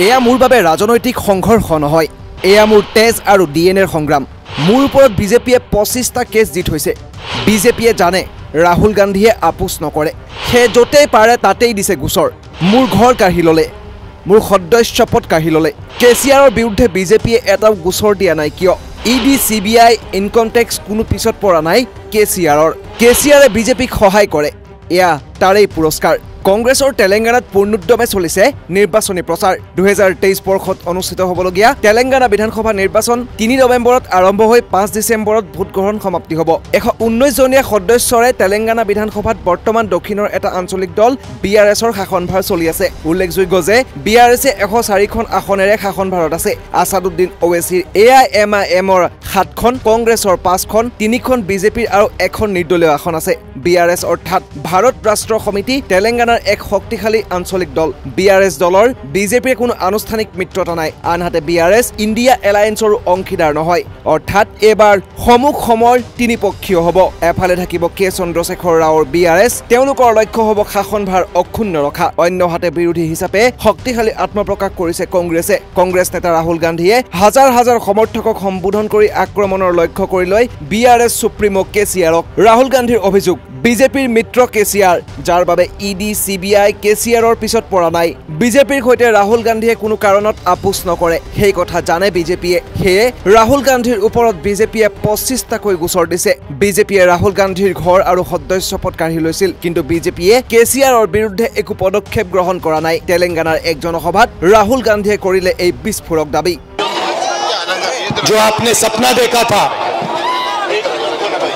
एया मूर बाबे राजनैतिक संघर्ष नहय, एया मूर तेज और डिएनएर संग्राम। मूर ऊपर बीजेपीए 25टा केस जीत होइसे। बीजेपीए जाने राहुल गांधी आपोस नकरे, हे जोते पारे तातेई दिसे गुसर। मूर घर काढ़ी लले, मूर सदस्य पद काढ़ी लले। केसीआर विरुद्धे बीजेपीए एटाओ गुसर दिया नाइ कियो। ईडी सीबीआई इनकम टैक्स कोनो पिছত परा नाइ केसीआर। केसीआरे बीजेपीक सहाय करे, एया तारेई पुरस्कार। कांग्रेसर तेलेंगानात पूर्णोद्यमे चलिसे निर्वाचनी प्रचार। 2023 बर्षत अनुष्ठित हबलगिया तेलेंगाना विधानसभा निर्वाचन 3 नवेम्बरत आरम्भ हई 5 डिसेम्बरत भोटग्रहण समाप्ति हब। 119 जनीया सदस्यरे तेलेंगाना विधानसभात बर्तमान दक्षिणर एटा आंचलिक दल बीआरएसर शासनभार चलि आछे। उल्लेखयोग्य जे बीआरएसे 104খন আসনেৰে শাসনভাৰত আছে। আসাদুদ্দিন ওৱেছিৰ এআইএমআইএমৰ 7খন, কংগ্ৰেছৰ 5খন, 3খন বিজেপিৰ আৰু 1খন নিৰ্দলীয় আসন আছে। बीआरएस अर्थात भारत राष्ट्र समिति तेलेंगाना एक शक्तिशाली आंचलिक दल। बीआरएस दलर बीजेपीर कोनो आनुष्ठानिक मित्रता नाइ, आनहाते बीआरएस इंडिया एलायन्सर अंशीदार नहय। अर्थात एबार समुख सমৰ तिनिपक्षीय हब। एफाले থাকিব কে চন্দ্ৰশেখৰ ৰাওৰ बीआरएस, তেওলোকৰ লক্ষ্য হব শাসনভাৰ অক্ষুণ্ণ ৰখা। অন্যহাতে বিৰোধী হিচাপে শক্তিশালী আত্মপ্ৰকাশ কৰিছে কংগ্ৰেছে। কংগ্ৰেছ নেতা ৰাহুল গান্ধীয়ে হাজাৰ হাজাৰ সমৰ্থকক সম্বোধন কৰি আক্ৰমণৰ লক্ষ্য কৰি লৈ बीआरएस সুপ্ৰিমো কেচিআৰক। ৰাহুল গান্ধীৰ অভিযোগ बीजेपीर मित्र केसीआर, जार बारे ईडी सीबीआई केसीआर पिछत पड़ा नाई। बीजेपीर सहित राहुल गांधी कोनो कारणत आपोस नकरे, हेई कथा जाने बीजेपीए। हेये राहुल गांधीर ऊपर बीजेपीए 25टाकै गोचर दिसे। बीजेपीए राहुल गांधीर घर और सदस्य पद काढ़ी लैसिल, किन्तु बीजेपीए केसीआर विरुद्धे एको पदक्षेप ग्रहण करा नाई। तेलेंगानार एक जनसभात राहुल गांधीए करिले एई विस्फोरक दाबी। जो आपने सपना देखा था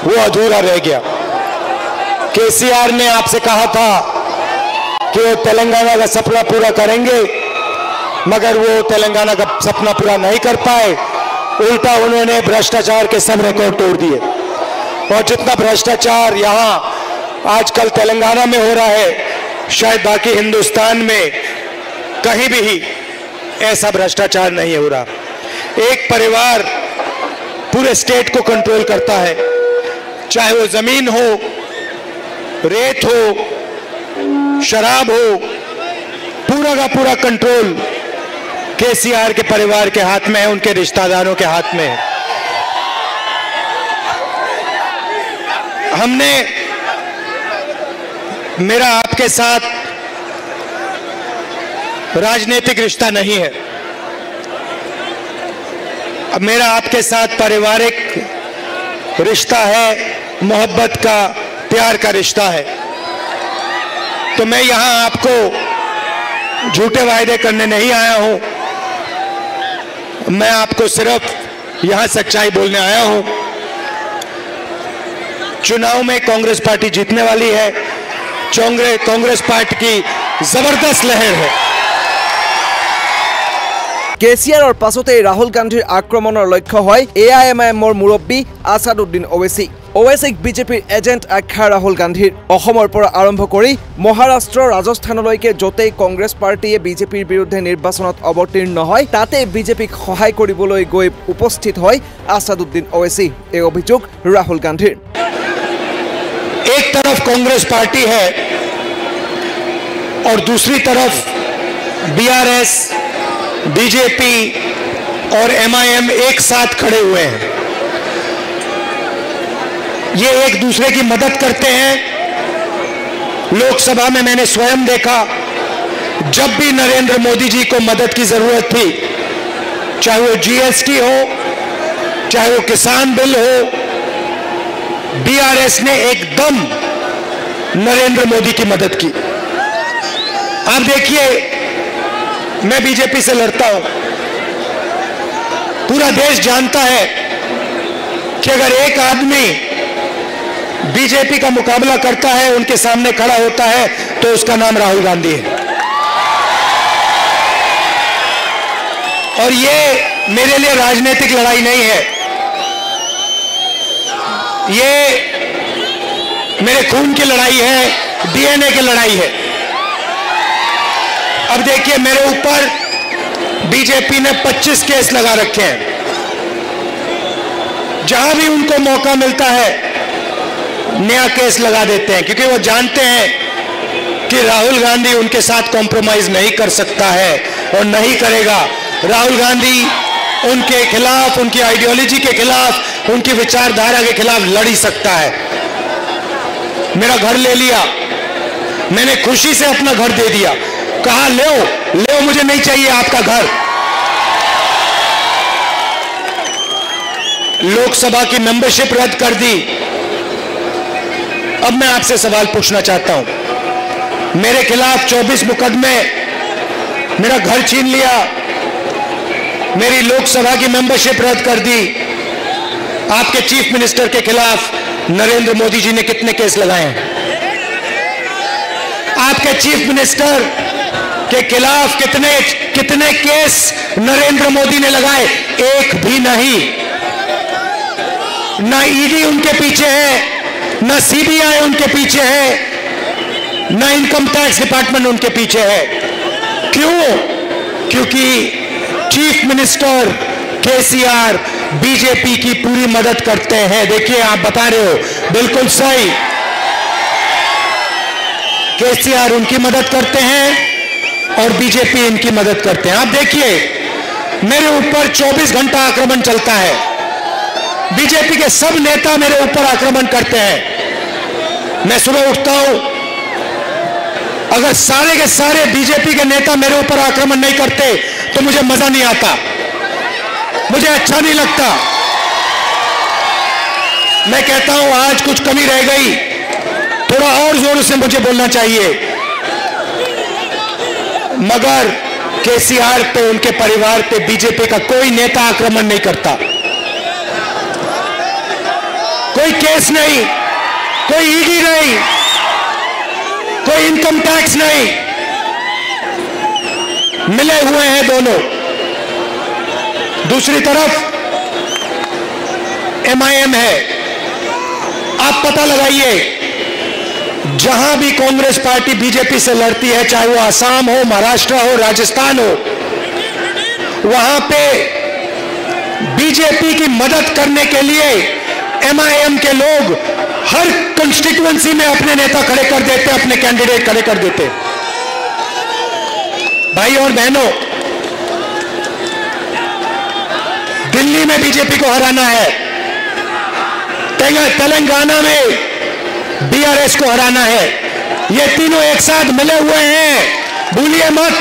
वो अधूरा रह गया। केसीआर ने आपसे कहा था कि वो तेलंगाना का सपना पूरा करेंगे, मगर वो तेलंगाना का सपना पूरा नहीं कर पाए। उल्टा उन्होंने भ्रष्टाचार के सब रिकॉर्ड तोड़ दिए, और जितना भ्रष्टाचार यहाँ आजकल तेलंगाना में हो रहा है, शायद बाकी हिंदुस्तान में कहीं भी ऐसा भ्रष्टाचार नहीं हो रहा। एक परिवार पूरे स्टेट को कंट्रोल करता है, चाहे वो जमीन हो, रेत हो, शराब हो, पूरा का पूरा कंट्रोल केसीआर के परिवार के हाथ में है, उनके रिश्तेदारों के हाथ में है। हमने मेरा आपके साथ राजनीतिक रिश्ता नहीं है, अब मेरा आपके साथ पारिवारिक रिश्ता है, मोहब्बत का, प्यार का रिश्ता है। तो मैं यहां आपको झूठे वायदे करने नहीं आया हूं, मैं आपको सिर्फ यहां सच्चाई बोलने आया हूं। चुनाव में कांग्रेस पार्टी जीतने वाली है। कांग्रेस पार्टी की जबरदस्त लहर है। केसीआर और पासते राहुल गांधी आक्रमण लक्ष्य है एआईएमआईएम मुरब्बी आसादुद्दीन ओवैसी। ओवैसीक बीजेपीर एजेंट आख्या राहुल गांधीर। असমৰ পৰা आरम्भ কৰি महाराष्ट्र राजस्थानলৈকে য'তেই কংগ্ৰেছ পাৰ্টিয়ে বিজেপিৰ বিৰুদ্ধে নিৰ্বাচনত অৱতীৰ্ণ হয়, তাতে বিজেপিক সহায় কৰিবলৈ গৈ উপস্থিত হয় আসাদুদ্দিন ওৱেছি। এই অভিযোগ ৰাহুল গান্ধীৰ। এক तरफ कांग्रेस पार्टी है और दूसरी तरफ बीआरएस, बीजेपी और एमआईएम एक साथ खड़े हुए हैं। ये एक दूसरे की मदद करते हैं। लोकसभा में मैंने स्वयं देखा, जब भी नरेंद्र मोदी जी को मदद की जरूरत थी, चाहे वो जीएसटी हो, चाहे वो किसान बिल हो, बीआरएस ने एकदम नरेंद्र मोदी की मदद की। आप देखिए, मैं बीजेपी से लड़ता हूं, पूरा देश जानता है कि अगर एक आदमी बीजेपी का मुकाबला करता है, उनके सामने खड़ा होता है, तो उसका नाम राहुल गांधी है। और ये मेरे लिए राजनीतिक लड़ाई नहीं है, ये मेरे खून की लड़ाई है, डीएनए की लड़ाई है। अब देखिए, मेरे ऊपर बीजेपी ने 25 केस लगा रखे हैं। जहां भी उनको मौका मिलता है, नया केस लगा देते हैं, क्योंकि वो जानते हैं कि राहुल गांधी उनके साथ कॉम्प्रोमाइज नहीं कर सकता है और नहीं करेगा। राहुल गांधी उनके खिलाफ, उनकी आइडियोलॉजी के खिलाफ, उनकी विचारधारा के खिलाफ लड़ ही सकता है। मेरा घर ले लिया, मैंने खुशी से अपना घर दे दिया, कहा ले लो, मुझे नहीं चाहिए आपका घर। लोकसभा की मेंबरशिप रद्द कर दी। अब मैं आपसे सवाल पूछना चाहता हूं, मेरे खिलाफ 24 मुकदमे, मेरा घर छीन लिया, मेरी लोकसभा की मेंबरशिप रद्द कर दी। आपके चीफ मिनिस्टर के खिलाफ नरेंद्र मोदी जी ने कितने केस लगाए हैं? आपके चीफ मिनिस्टर के खिलाफ कितने केस नरेंद्र मोदी ने लगाए? एक भी नहीं। ना ईडी उनके पीछे है, ना सीबीआई उनके पीछे है, ना इनकम टैक्स डिपार्टमेंट उनके पीछे है। क्यों? क्योंकि चीफ मिनिस्टर केसीआर बीजेपी की पूरी मदद करते हैं। देखिए आप बता रहे हो, बिल्कुल सही, केसीआर उनकी मदद करते हैं और बीजेपी इनकी मदद करते हैं। आप देखिए, मेरे ऊपर 24 घंटा आक्रमण चलता है, बीजेपी के सब नेता मेरे ऊपर आक्रमण करते हैं। मैं सुबह उठता हूं, अगर सारे के सारे बीजेपी के नेता मेरे ऊपर आक्रमण नहीं करते तो मुझे मजा नहीं आता, मुझे अच्छा नहीं लगता। मैं कहता हूं आज कुछ कमी रह गई, थोड़ा और जोर से मुझे बोलना चाहिए। मगर केसीआर पे, उनके परिवार पे बीजेपी का कोई नेता आक्रमण नहीं करता, कोई केस नहीं, कोई ईडी नहीं, कोई इनकम टैक्स नहीं, मिले हुए हैं दोनों। दूसरी तरफ एमआईएम है। आप पता लगाइए, जहां भी कांग्रेस पार्टी बीजेपी से लड़ती है, चाहे वो आसाम हो, महाराष्ट्र हो, राजस्थान हो, वहां पे बीजेपी की मदद करने के लिए एमआईएम के लोग हर कंस्टिट्यूएंसी में अपने नेता खड़े कर देते, अपने कैंडिडेट खड़े कर देते। भाई और बहनों, दिल्ली में बीजेपी को हराना है, तेलंगाना में बीआरएस को हराना है, ये तीनों एक साथ मिले हुए हैं, भूलिए मत।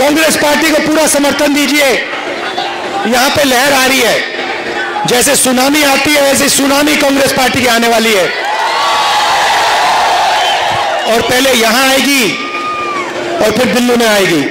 कांग्रेस पार्टी को पूरा समर्थन दीजिए। यहां पे लहर आ रही है, जैसे सुनामी आती है वैसे सुनामी कांग्रेस पार्टी की आने वाली है, और पहले यहां आएगी और फिर दिल्ली में आएगी।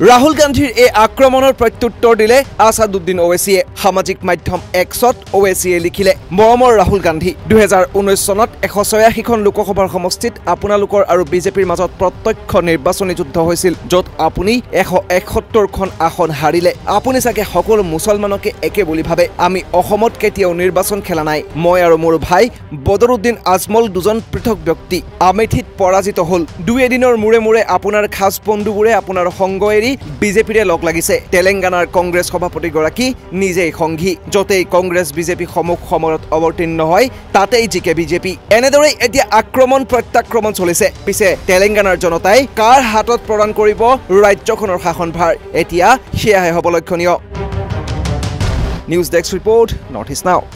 राहुल गांधीर ए आक्रमणर प्रत्युत्तर दिले आसादुद्दीन ओवैसीए। सामाजिक माध्यम एक्सत ओवैसीए लिखिले, मरমৰ राहुल गांधी, 2019 सনত 186খন লোকসভাৰ সমষ্টিত আপোনালোকৰ আৰু বিজেপিৰ মাজত প্ৰত্যক্ষ নিৰ্বাচনী যুদ্ধ হৈছিল, যত আপুনি 171খন আসন হাৰিলে। আপুনি চাগে সকলো মুছলমানকে একে বুলি ভাবে, আমি অসমত কেতিয়াও নিৰ্বাচন খেলা নাই। মই আৰু মোৰ ভাই বদৰুদ্দিন আজমল দুজন পৃথক ব্যক্তি আমেঠিত পৰাজিত হল। দুই এদিনৰ মুৰে মুৰে আপোনাৰ খাস বন্ধুবোৰে আপোনাৰ সংগ বিজেপিৰে লগ লাগিছে। তেলেংগানাৰ কংগ্ৰেছ সভাপতি গৰাকী নিজেই সংঘী, যতেই কংগ্ৰেছ বিজেপি সমুখ সমৰত অৱতীৰ্ণ হয় তাতেই জিকে বিজেপি। এনেদৰে এতিয়া আক্ৰমণ প্ৰত্যাক্ৰমণ চলিছে। পিছে তেলেংগানাৰ জনতাই কাৰ হাতত প্ৰদান কৰিব ৰাজ্যখনৰ শাসনভাৰ, এতিয়া সেয়াহে হ'ব লক্ষণীয়। News desk report, north east নাও।